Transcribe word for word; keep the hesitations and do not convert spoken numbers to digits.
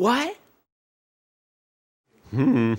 What? Hmm.